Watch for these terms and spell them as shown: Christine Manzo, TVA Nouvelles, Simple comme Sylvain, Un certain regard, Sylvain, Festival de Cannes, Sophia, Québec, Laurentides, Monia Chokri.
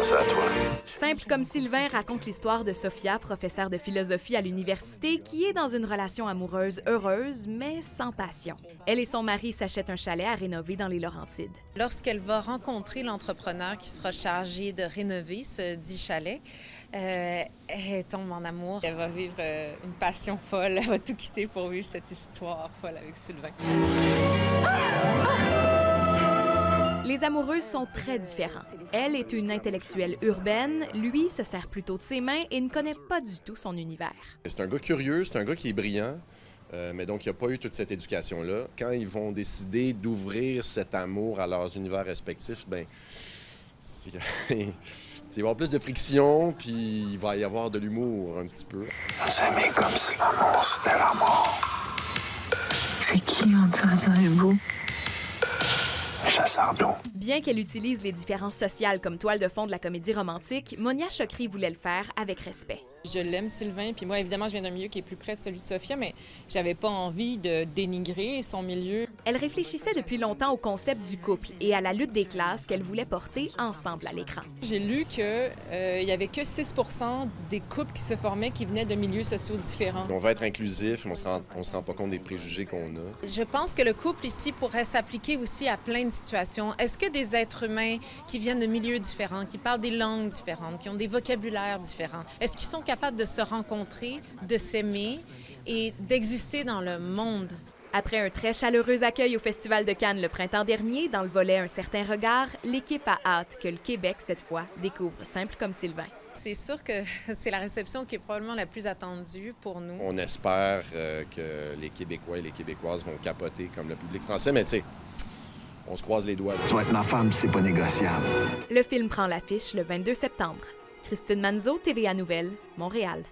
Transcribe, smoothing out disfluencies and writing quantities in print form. penser à toi. Simple comme Sylvain raconte l'histoire de Sophia, professeure de philosophie à l'université, qui est dans une relation amoureuse heureuse, mais sans passion. Elle et son mari s'achètent un chalet à rénover dans les Laurentides. Lorsqu'elle va rencontrer l'entrepreneur qui sera chargé de rénover ce dit chalet, elle tombe en amour. Elle va vivre une passion folle. Elle va tout quitter pour vivre cette histoire folle avec Sylvain. Les amoureux sont très différents. Elle est une intellectuelle urbaine, lui se sert plutôt de ses mains et ne connaît pas du tout son univers. C'est un gars curieux, c'est un gars qui est brillant, mais donc il n'a pas eu toute cette éducation-là. Quand ils vont décider d'ouvrir cet amour à leurs univers respectifs, bien, il va y avoir plus de friction, puis il va y avoir de l'humour un petit peu. Vous aimez comme si l'amour, c'était la mort. C'est qui, on dirait beau? Bien qu'elle utilise les différences sociales comme toile de fond de la comédie romantique, Monia Chokri voulait le faire avec respect. Je l'aime, Sylvain, puis moi, évidemment, je viens d'un milieu qui est plus près de celui de Sophia, mais j'avais pas envie de dénigrer son milieu. Elle réfléchissait depuis longtemps au concept du couple et à la lutte des classes qu'elle voulait porter ensemble à l'écran. J'ai lu qu'il n'y avait que 6% des couples qui se formaient qui venaient de milieux sociaux différents. On va être inclusif, mais on se rend pas compte des préjugés qu'on a. Je pense que le couple ici pourrait s'appliquer aussi à plein de situations. Est-ce que des êtres humains qui viennent de milieux différents, qui parlent des langues différentes, qui ont des vocabulaires différents, est-ce qu'ils sont capables de se rencontrer, de s'aimer et d'exister dans le monde? Après un très chaleureux accueil au Festival de Cannes le printemps dernier, dans le volet Un certain regard, l'équipe a hâte que le Québec, cette fois, découvre Simple comme Sylvain. C'est sûr que c'est la réception qui est probablement la plus attendue pour nous. On espère que les Québécois et les Québécoises vont capoter comme le public français, mais tu sais, on se croise les doigts. Tu vas être ma femme, c'est pas négociable. Le film prend l'affiche le 22 septembre. Christine Manzo, TVA Nouvelles, Montréal.